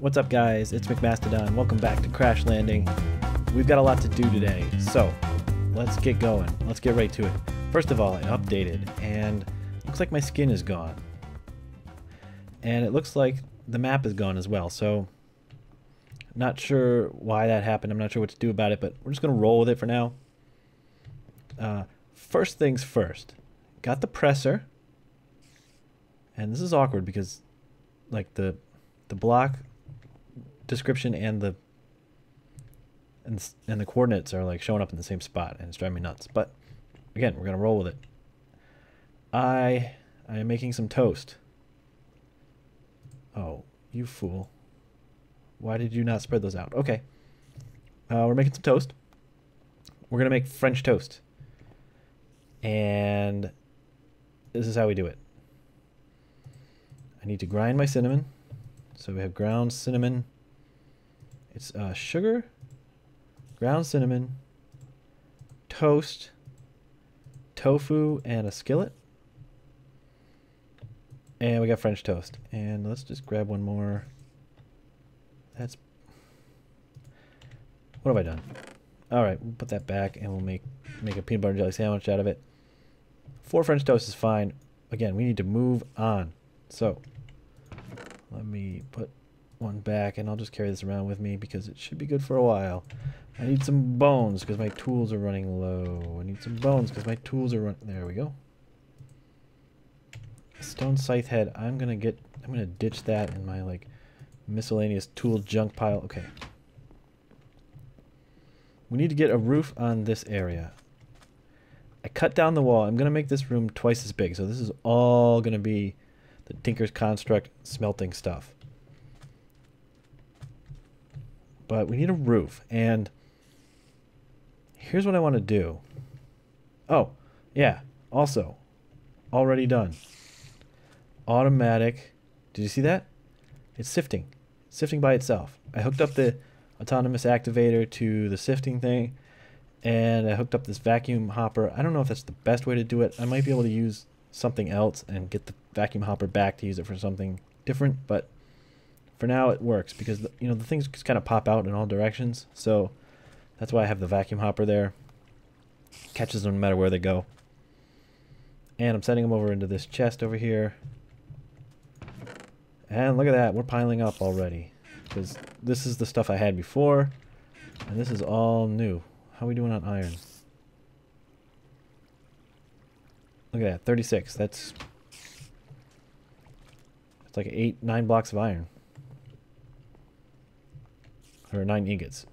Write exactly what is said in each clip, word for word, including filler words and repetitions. What's up guys, it's MicMastodon. Welcome back to Crash Landing. We've got a lot to do today, so let's get going. Let's get right to it. First of all, I updated and looks like my skin is gone. And it looks like the map is gone as well, so not sure why that happened. I'm not sure what to do about it, but we're just gonna roll with it for now. Uh, first things first, got the presser. And this is awkward because like the the block description and the and, and the coordinates are like showing up in the same spot and it's driving me nuts. But again, we're gonna roll with it. I I am making some toast. Oh, you fool. Why did you not spread those out? Okay. Uh, we're making some toast. We're going to make French toast. And this is how we do it. I need to grind my cinnamon. So we have ground cinnamon. It's uh, sugar, ground cinnamon, toast, tofu, and a skillet. And we got French toast. And let's just grab one more. That's, what have I done? All right, we'll put that back and we'll make, make a peanut butter and jelly sandwich out of it. Four French toast is fine. Again, we need to move on. So let me put one back and I'll just carry this around with me because it should be good for a while. I need some bones because my tools are running low. I need some bones because my tools are running, there we go. Stone scythe head, I'm gonna get, I'm gonna ditch that in my like, miscellaneous tool junk pile. Okay. We need to get a roof on this area. I cut down the wall. I'm going to make this room twice as big. So this is all going to be the Tinker's Construct smelting stuff. But we need a roof. And here's what I want to do. Oh, yeah. Also, already done. Automatic. Did you see that? It's sifting, it's sifting by itself. I hooked up the autonomous activator to the sifting thing, and I hooked up this vacuum hopper. I don't know if that's the best way to do it. I might be able to use something else and get the vacuum hopper back to use it for something different, but for now it works because the, you know, the things just kind of pop out in all directions. So that's why I have the vacuum hopper there. Catches them no matter where they go. And I'm sending them over into this chest over here. And look at that, we're piling up already. Because this is the stuff I had before, and this is all new. How are we doing on iron? Look at that, thirty-six. That's, that's like eight, nine blocks of iron. Or nine ingots.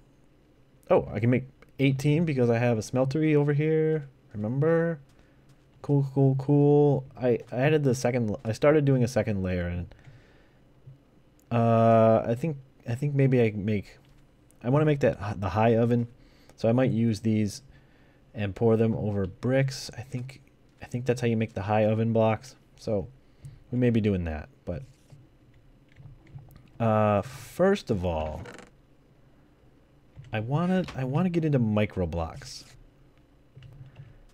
Oh, I can make eighteen because I have a smeltery over here. Remember? Cool, cool, cool. I, I added the second, I started doing a second layer, and Uh, I think I think maybe I make I want to make that the high oven, so I might use these and pour them over bricks. I think I think that's how you make the high oven blocks. So we may be doing that, but uh, first of all, I wanna I wanna get into microblocks.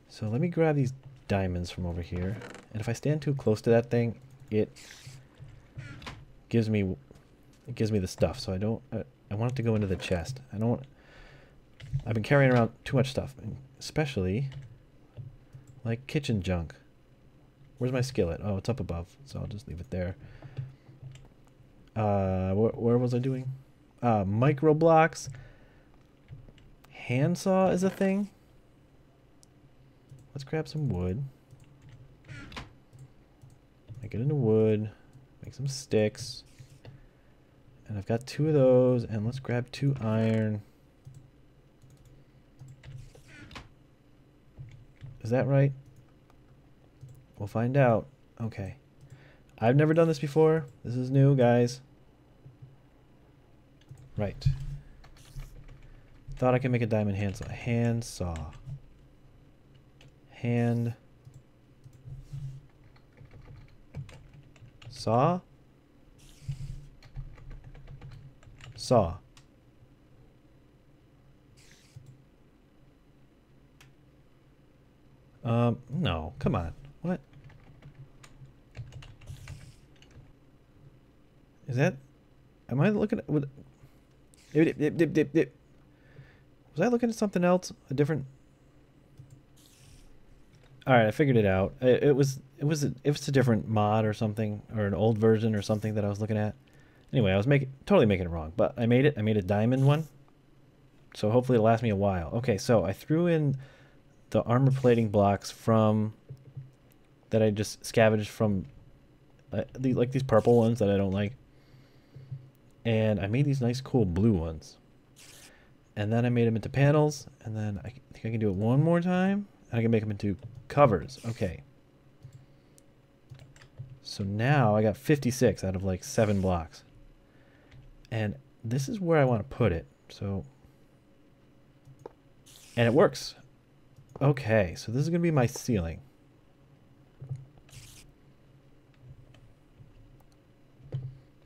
So let me grab these diamonds from over here, and if I stand too close to that thing, it gives me. It gives me the stuff, so I don't. I, I want it to go into the chest. I don't. I've been carrying around too much stuff, especially like kitchen junk. Where's my skillet? Oh, it's up above, so I'll just leave it there. Uh, wh where was I doing? Uh, microblocks. Handsaw is a thing. Let's grab some wood. Make it into wood. Make some sticks. And I've got two of those, and let's grab two iron. Is that right? We'll find out. Okay. I've never done this before. This is new, guys. Right. Thought I could make a diamond handsaw. Handsaw. Hand. Saw. Saw. Um, no, come on. What? Is that? Am I looking at... Would, dip, dip, dip, dip, dip. Was I looking at something else? A different... Alright, I figured it out. It, it was it was a, it was a different mod or something, or an old version or something that I was looking at. Anyway, I was making totally making it wrong, but I made it. I made a diamond one. So hopefully it'll last me a while. Okay, so I threw in the armor plating blocks from... that I just scavenged from... Uh, the, like these purple ones that I don't like. And I made these nice cool blue ones. And then I made them into panels. And then I think I can do it one more time. And I can make them into covers. Okay. So now I got fifty-six out of like seven blocks. And this is where I want to put it. So, and it works. Okay, so this is going to be my ceiling.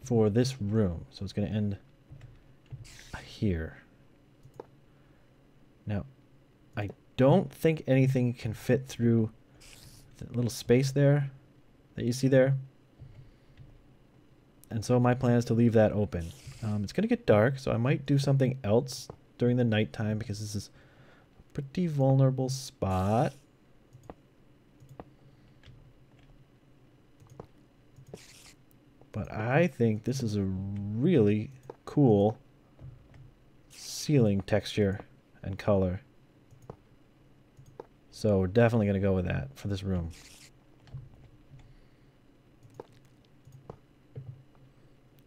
For this room. So it's going to end here. Now, I don't think anything can fit through the little space there that you see there. And so my plan is to leave that open. Um, it's going to get dark, so I might do something else during the nighttime because this is a pretty vulnerable spot. But I think this is a really cool ceiling texture and color. So we're definitely going to go with that for this room.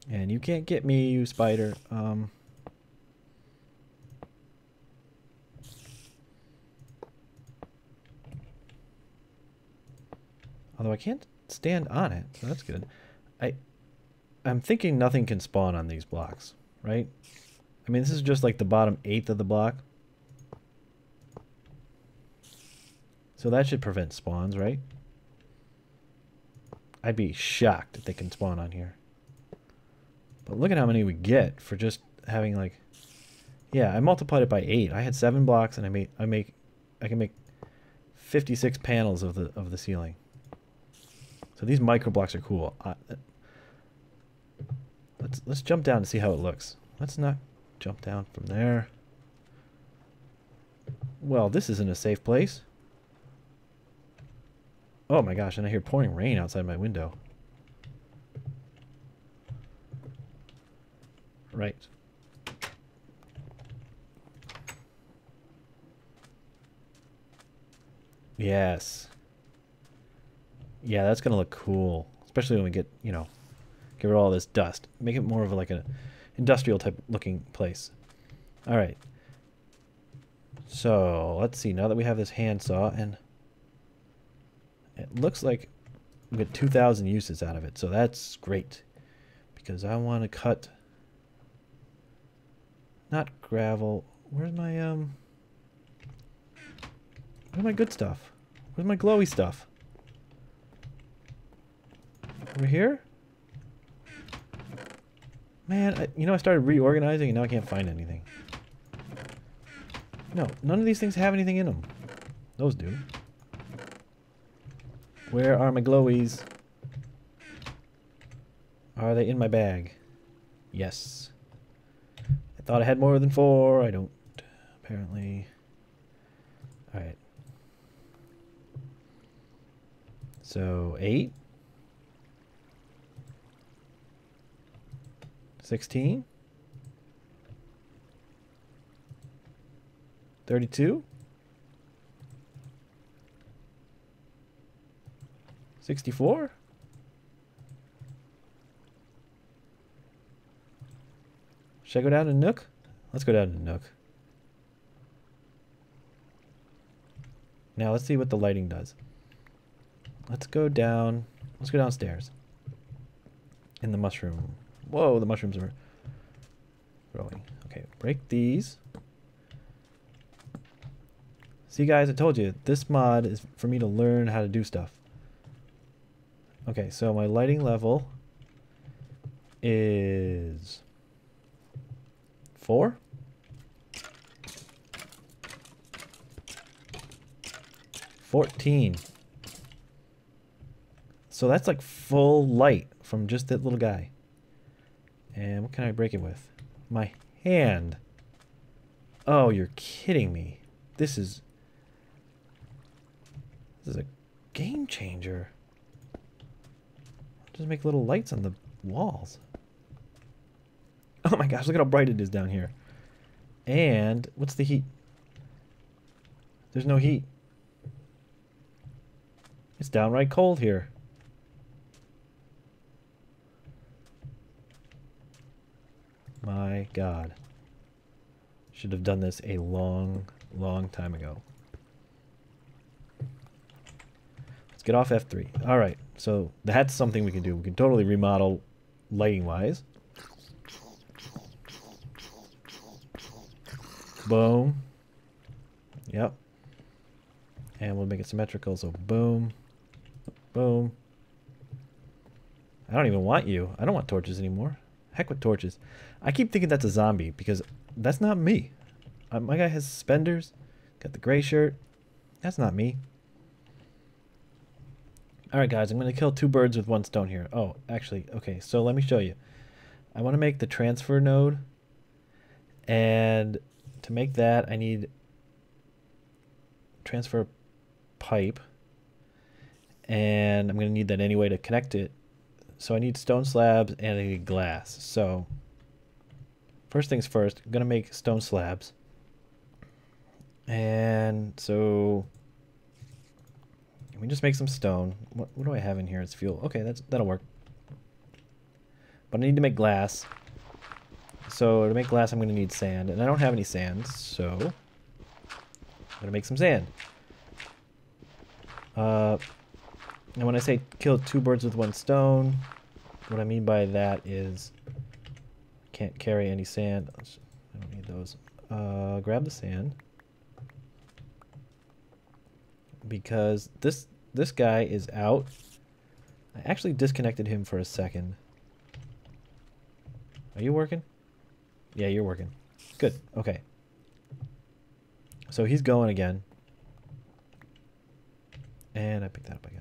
And you can't get me, you spider. Um, although I can't stand on it, so that's good. I... I'm thinking nothing can spawn on these blocks, right? I mean, this is just like the bottom eighth of the block. So that should prevent spawns, right? I'd be shocked that they can spawn on here. But look at how many we get for just having like... Yeah, I multiplied it by eight. I had seven blocks and I made I make I can make fifty-six panels of the of the ceiling. So these microblocks are cool. I, Let's, let's jump down to see how it looks. Let's not jump down from there. Well, this isn't a safe place. Oh my gosh, and I hear pouring rain outside my window. Right. Yes. Yeah, that's going to look cool. Especially when we get, you know... Get rid of all this dust. Make it more of like an industrial type looking place. All right. So let's see. Now that we have this handsaw, and it looks like we get two thousand uses out of it. So that's great because I want to cut. Not gravel. Where's my um? Where's my good stuff? Where's my glowy stuff? Over here. Man, I, you know, I started reorganizing and now I can't find anything. No, none of these things have anything in them. Those do. Where are my glowies? Are they in my bag? Yes. I thought I had more than four. I don't, apparently. Alright. So, eight. sixteen, thirty-two, sixty-four, should I go down to Nook? Let's go down to Nook. Now let's see what the lighting does. Let's go down, let's go downstairs in the mushroom. Whoa, the mushrooms are growing. Okay, break these. See, guys, I told you, this mod is for me to learn how to do stuff. Okay, so my lighting level is four. fourteen. So that's like full light from just that little guy. And what can I break it with? My hand. Oh, you're kidding me. This is... This is a game changer. Just make little lights on the walls. Oh my gosh, look at how bright it is down here. And what's the heat? There's no heat. It's downright cold here. My God. Should have done this a long, long time ago. Let's get off F three. All right, so that's something we can do. We can totally remodel lighting-wise. Boom. Yep. And we'll make it symmetrical, so boom. Boom. I don't even want you. I don't want torches anymore. Heck with torches. I keep thinking that's a zombie, because that's not me. Uh, my guy has suspenders. Got the gray shirt. That's not me. Alright guys, I'm going to kill two birds with one stone here. Oh, actually, okay, so let me show you. I want to make the transfer node. And to make that, I need transfer pipe. And I'm going to need that anyway to connect it. So I need stone slabs and I need glass. So first things first, I'm going to make stone slabs. And so let me just make some stone. What, what do I have in here? It's fuel. Okay, that's, that'll work. But I need to make glass. So to make glass, I'm going to need sand. And I don't have any sand, so I'm going to make some sand. Uh... And when I say kill two birds with one stone, what I mean by that is can't carry any sand. I don't need those. Uh, grab the sand. Because this this guy is out. I actually disconnected him for a second. Are you working? Yeah, you're working. Good. Okay. So he's going again. And I picked that up again.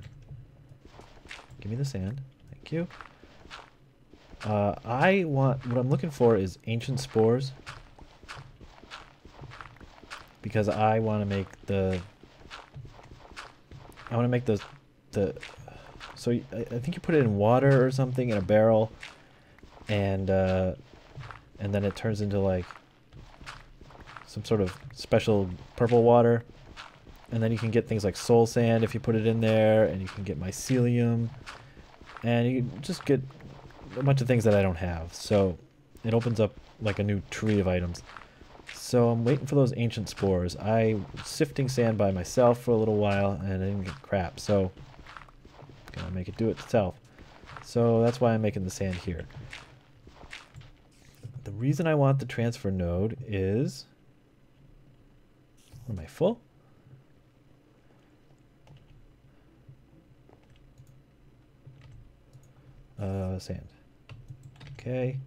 Give me the sand. Thank you. Uh, I want... What I'm looking for is ancient spores. Because I want to make the... I want to make the... the so you, I, I think you put it in water or something in a barrel. And, uh, and then it turns into like... some sort of special purple water. And then you can get things like soul sand if you put it in there, and you can get mycelium, and you just get a bunch of things that I don't have. So it opens up like a new tree of items. So I'm waiting for those ancient spores. I was sifting sand by myself for a little while, and I didn't get crap. So I'm gonna make it do it itself. So that's why I'm making the sand here. The reason I want the transfer node is... Am I full? Uh, sand. Okay.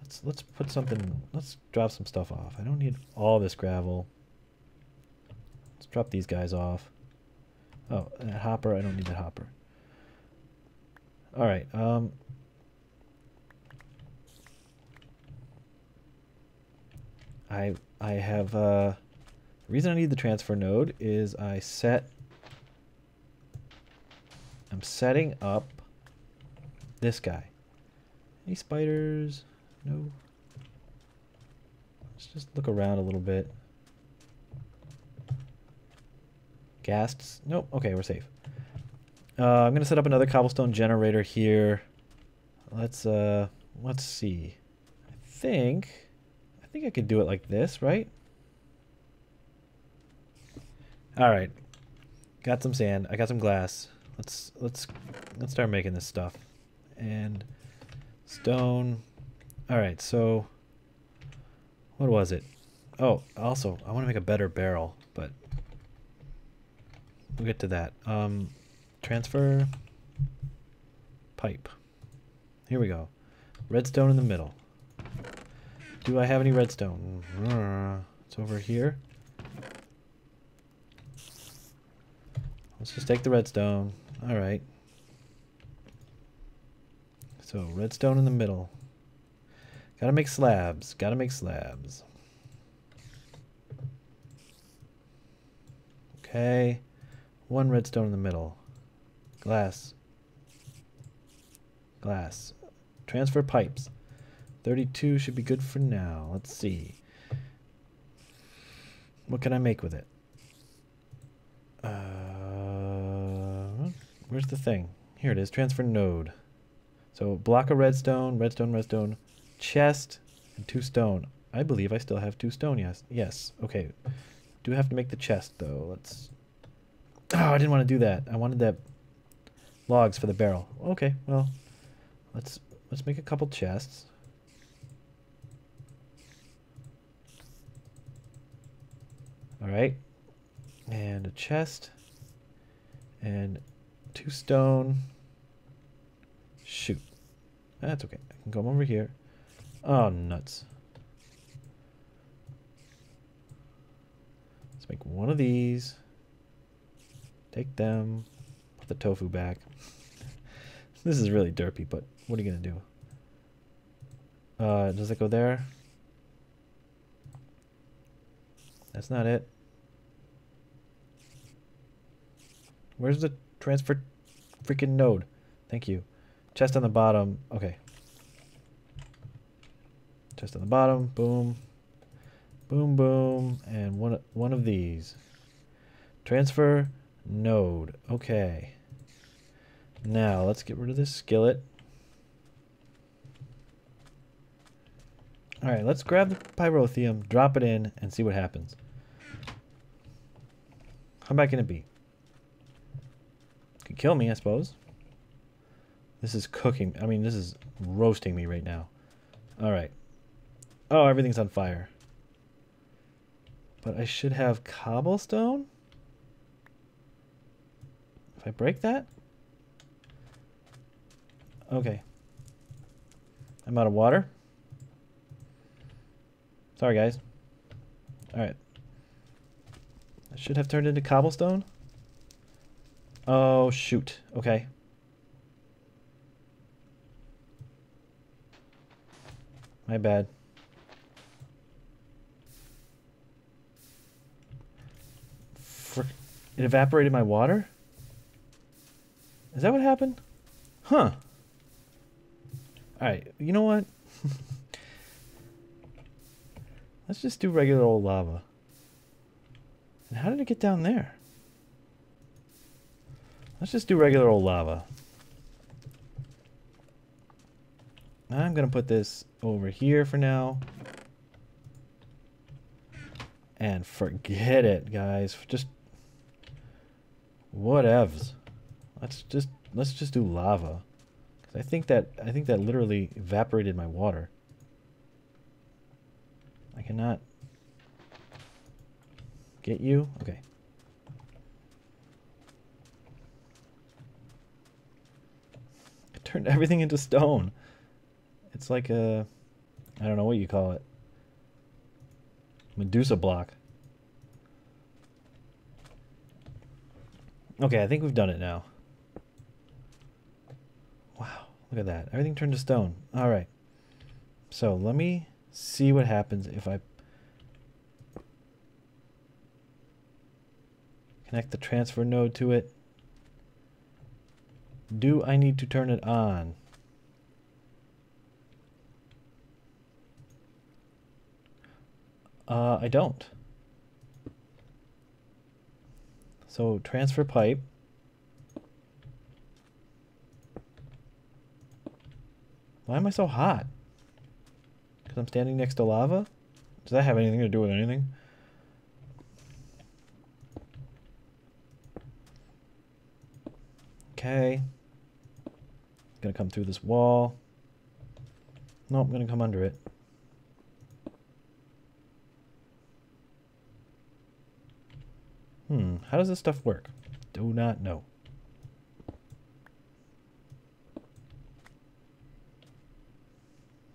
Let's let's put something. Let's drop some stuff off. I don't need all this gravel. Let's drop these guys off. Oh, that hopper. I don't need that hopper. All right. Um. I I have uh. The reason I need the transfer node is I set. I'm setting up. This guy. Any spiders? No. Let's just look around a little bit. Ghasts? Nope. Okay, we're safe. Uh, I'm going to set up another cobblestone generator here. Let's uh, let's see. I think I think I could do it like this, right? All right. Got some sand. I got some glass. Let's let's let's start making this stuff. And stone. All right, so what was it? Oh, also, I want to make a better barrel, but we'll get to that. Um, transfer pipe. Here we go. Redstone in the middle. Do I have any redstone? It's over here. Let's just take the redstone. All right. So redstone in the middle. Gotta make slabs. Gotta make slabs. Okay. One redstone in the middle. Glass. Glass. Transfer pipes. thirty-two should be good for now. Let's see. What can I make with it? Uh, where's the thing? Here it is. Transfer node. So block of redstone, redstone, redstone, chest, and two stone. I believe I still have two stone. Yes. Yes. Okay. Do have to make the chest though. Let's. Oh, I didn't want to do that. I wanted that logs for the barrel. Okay. Well, let's let's make a couple chests. All right, and a chest, and two stone. Shoot, that's okay. I can come over here. Oh nuts! Let's make one of these. Take them. Put the tofu back. This is really derpy, but what are you gonna do? Uh, does it go there? That's not it. Where's the transfer freaking node? Thank you. Chest on the bottom. Okay. Chest on the bottom. Boom. Boom, boom. And one, one of these. Transfer node. Okay. Now, let's get rid of this skillet. All right, let's grab the pyrothium, drop it in, and see what happens. How bad can it be? Could kill me, I suppose. This is cooking. I mean, this is roasting me right now. All right. Oh, everything's on fire. But I should have cobblestone? If I break that? Okay. I'm out of water. Sorry, guys. All right. I should have turned into cobblestone. Oh, shoot. Okay. My bad. Frick. It evaporated my water? Is that what happened? Huh. All right. You know what? Let's just do regular old lava. And how did it get down there? Let's just do regular old lava. I'm going to put this over here for now. And forget it, guys. Just whatevs. Let's just let's just do lava. 'Cause I think that I think that literally evaporated my water. I cannot get you. Okay. I turned everything into stone. It's like a, I don't know what you call it. Medusa block. Okay, I think we've done it now. Wow, look at that. Everything turned to stone. All right. So let me see what happens if I connect the transfer node to it. Do I need to turn it on? Uh, I don't. So transfer pipe. Why am I so hot? I'm standing next to lava? Does that have anything to do with anything? Okay. Gonna come through this wall. No, I'm gonna come under it. Hmm, how does this stuff work? Do not know.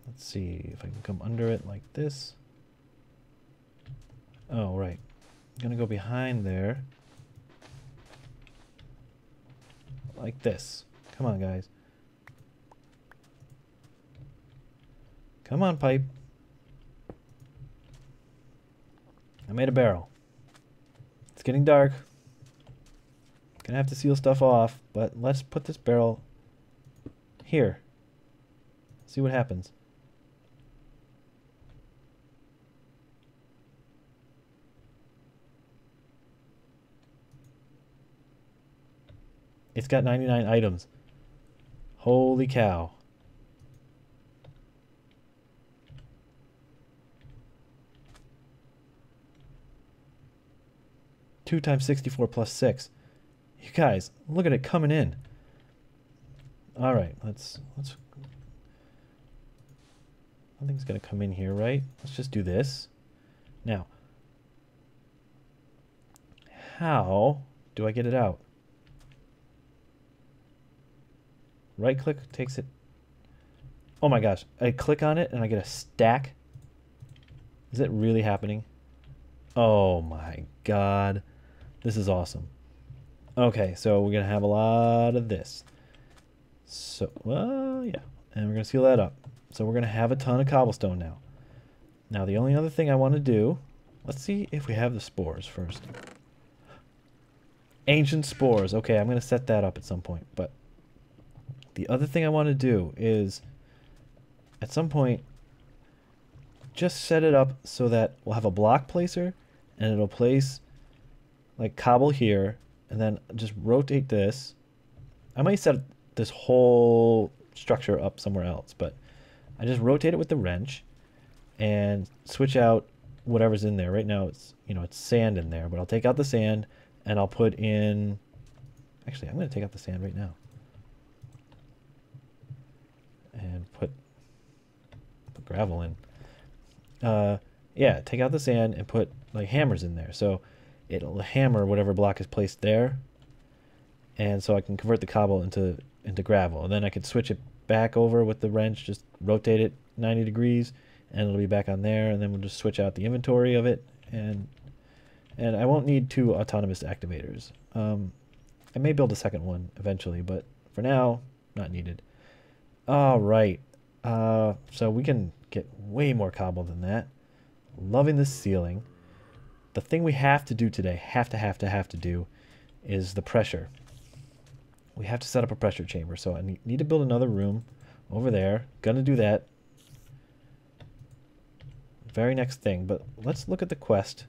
Let's see if I can come under it like this. Oh, right. I'm going to go behind there. Like this. Come on, guys. Come on, pipe. I made a barrel. It's getting dark. Gonna have to seal stuff off, but let's put this barrel here. See what happens. It's got ninety-nine items. Holy cow. two times sixty-four plus six. You guys, look at it coming in. All right, let's let's nothing's gonna come in here, right? Let's just do this. Now, how do I get it out? Right click takes it. Oh my gosh, I click on it and I get a stack. Is it really happening? Oh my god, this is awesome. Okay, so we're gonna have a lot of this. So, well, yeah, and we're gonna seal that up. So we're gonna have a ton of cobblestone now. Now the only other thing I want to do, let's see if we have the spores first. Ancient spores. Okay, I'm gonna set that up at some point. But the other thing I want to do is, at some point, just set it up so that we'll have a block placer, and it'll place like cobble here, and then just rotate this. I might set this whole structure up somewhere else, but I just rotate it with the wrench and switch out whatever's in there. Right now it's, you know, it's sand in there, but I'll take out the sand and I'll put in, actually I'm going to take out the sand right now and put, put gravel in. Uh, yeah, take out the sand and put like hammers in there. So it'll hammer whatever block is placed there. And so I can convert the cobble into into gravel. And then I could switch it back over with the wrench, just rotate it ninety degrees, and it'll be back on there. And then we'll just switch out the inventory of it. And and I won't need two autonomous activators. Um, I may build a second one eventually, but for now, not needed. All right. Uh, so we can get way more cobble than that. Loving this ceiling. The thing we have to do today, have to have to have to do, is the pressure. We have to set up a pressure chamber. So I need to build another room over there. Gonna do that. Very next thing. But let's look at the quest.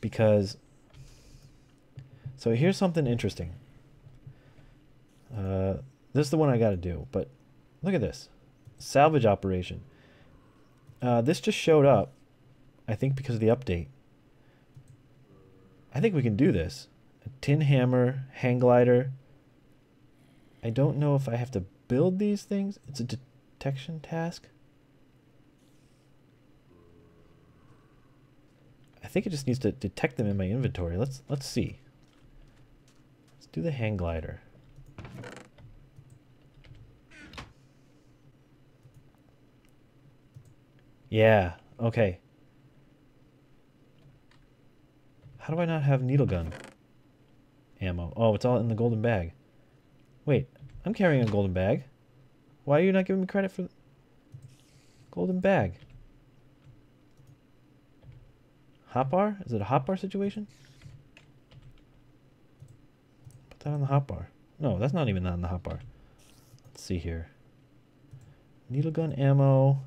Because, so here's something interesting. Uh, this is the one I gotta do. But look at this. Salvage operation. Uh, this just showed up. I think because of the update. I think we can do this. A tin hammer, hang glider. I don't know if I have to build these things. It's a detection task. I think it just needs to detect them in my inventory. Let's let's see. Let's do the hang glider. Yeah, okay. How do I not have needle gun ammo? Oh, it's all in the golden bag. Wait, I'm carrying a golden bag. Why are you not giving me credit for the golden bag? Hot bar? Is it a hot bar situation? Put that on the hot bar. No, that's not even on the hot bar. Let's see here. Needle gun ammo.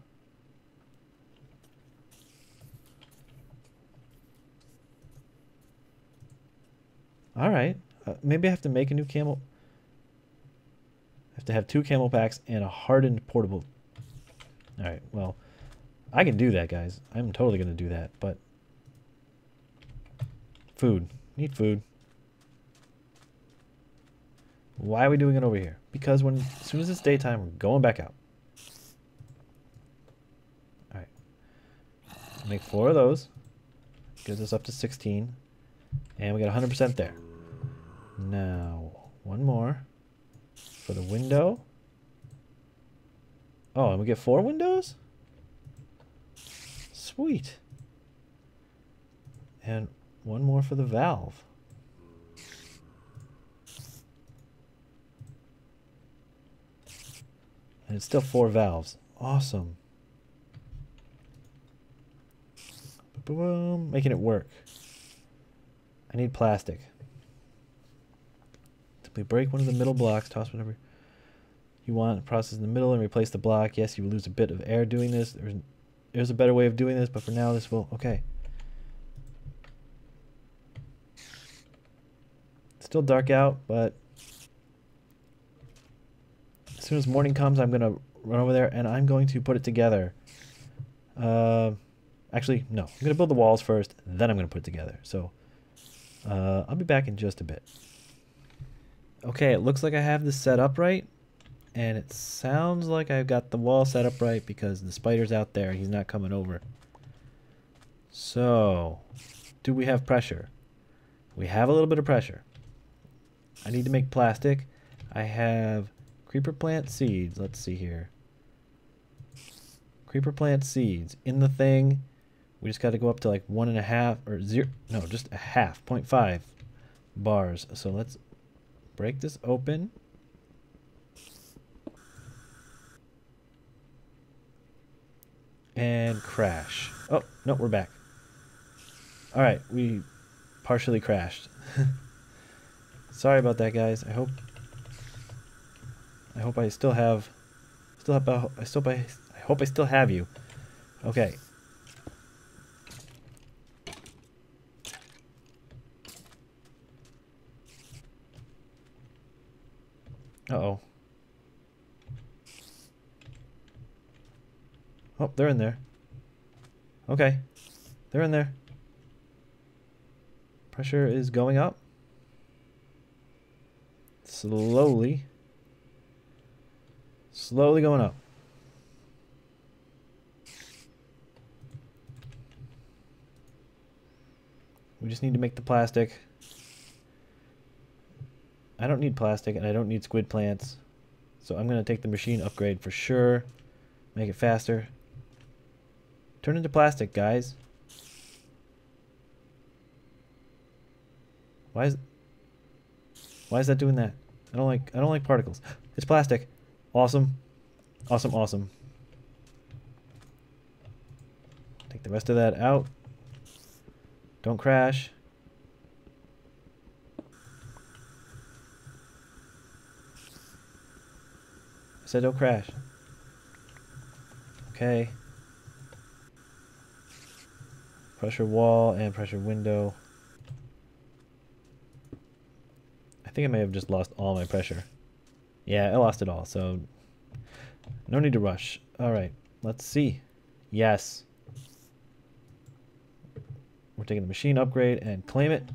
All right, uh, maybe I have to make a new camel. I have to have two camel packs and a hardened portable. All right, well, I can do that, guys. I'm totally going to do that, but food. Need food. Why are we doing it over here? Because when as soon as it's daytime, we're going back out. All right. Make four of those. Gives us up to sixteen. And we got one hundred percent there. Now, one more for the window. Oh, and we get four windows? Sweet. And one more for the valve. And it's still four valves. Awesome. Boom, making it work. I need plastic. Simply break one of the middle blocks, toss whatever you want, process in the middle, and replace the block. Yes, you will lose a bit of air doing this. There's, there's a better way of doing this, but for now this will... Okay. It's still dark out, but as soon as morning comes, I'm going to run over there, and I'm going to put it together. Uh... Actually, no. I'm going to build the walls first, then I'm going to put it together. So, uh, I'll be back in just a bit. Okay, it looks like I have this set up right. And it sounds like I've got the wall set up right because the spider's out there. He's not coming over. So, do we have pressure? We have a little bit of pressure. I need to make plastic. I have creeper plant seeds. Let's see here. Creeper plant seeds in the thing. We just got to go up to like one and a half or zero. No, just a half, zero point five bars. So let's break this open. And crash. Oh, no, we're back. All right, we partially crashed. Sorry about that, guys. I hope I hope I still have still have I still I hope I still have you. Okay. Uh-oh. Oh, they're in there. Okay. They're in there. Pressure is going up. Slowly. Slowly going up. We just need to make the plastic. I don't need plastic and I don't need squid plants. So I'm going to take the machine upgrade for sure. Make it faster. Turn into plastic, guys. Why is Why is that doing that? I don't like I don't like particles. It's plastic. Awesome. Awesome, awesome. Take the rest of that out. Don't crash. I said don't crash. Okay. Pressure wall and pressure window. I think I may have just lost all my pressure. Yeah, I lost it all, so no need to rush. All right, let's see. Yes. We're taking the machine upgrade and claim it.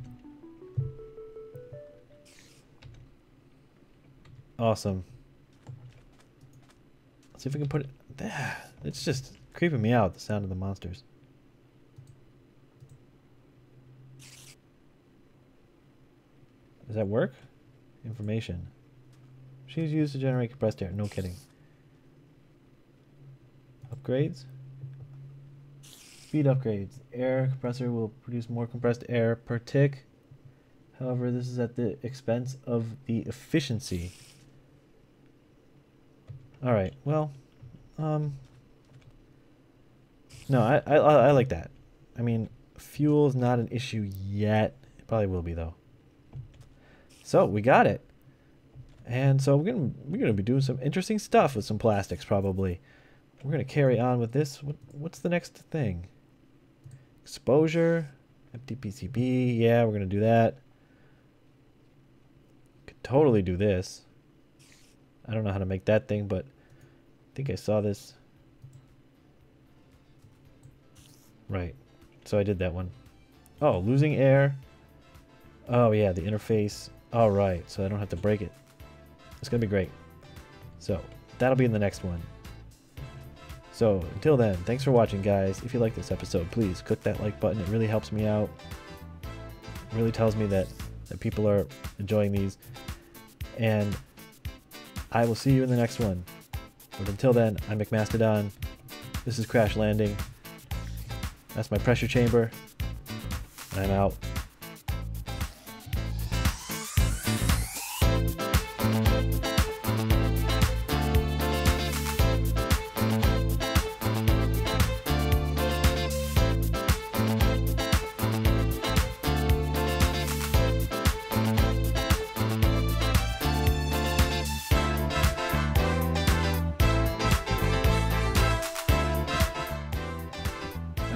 Awesome. Let's see if we can put it there. It's just creeping me out, the sound of the monsters. Does that work? Information. Machines used to generate compressed air. No kidding. Upgrades. Speed upgrades. Air compressor will produce more compressed air per tick. However, this is at the expense of the efficiency. All right. Well, um, no, I, I, I like that. I mean, fuel is not an issue yet. It probably will be though. So we got it, and so we're gonna we're gonna be doing some interesting stuff with some plastics probably. We're gonna carry on with this. What, what's the next thing? Exposure, empty P C B, yeah, we're gonna do that. Could totally do this. I don't know how to make that thing, but I think I saw this. Right, so I did that one. Oh, losing air. Oh yeah, the interface. All right, so I don't have to break it. It's gonna be great. So that'll be in the next one. So until then, thanks for watching, guys. If you like this episode, please click that like button. It really helps me out. It really tells me that, that people are enjoying these. And I will see you in the next one. But until then, I'm MicMastodon. This is Crash Landing. That's my pressure chamber. I'm out.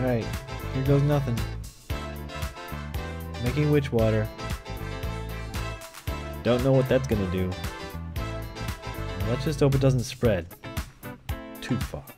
Alright, here goes nothing. Making witch water. Don't know what that's gonna do. Let's just hope it doesn't spread too far.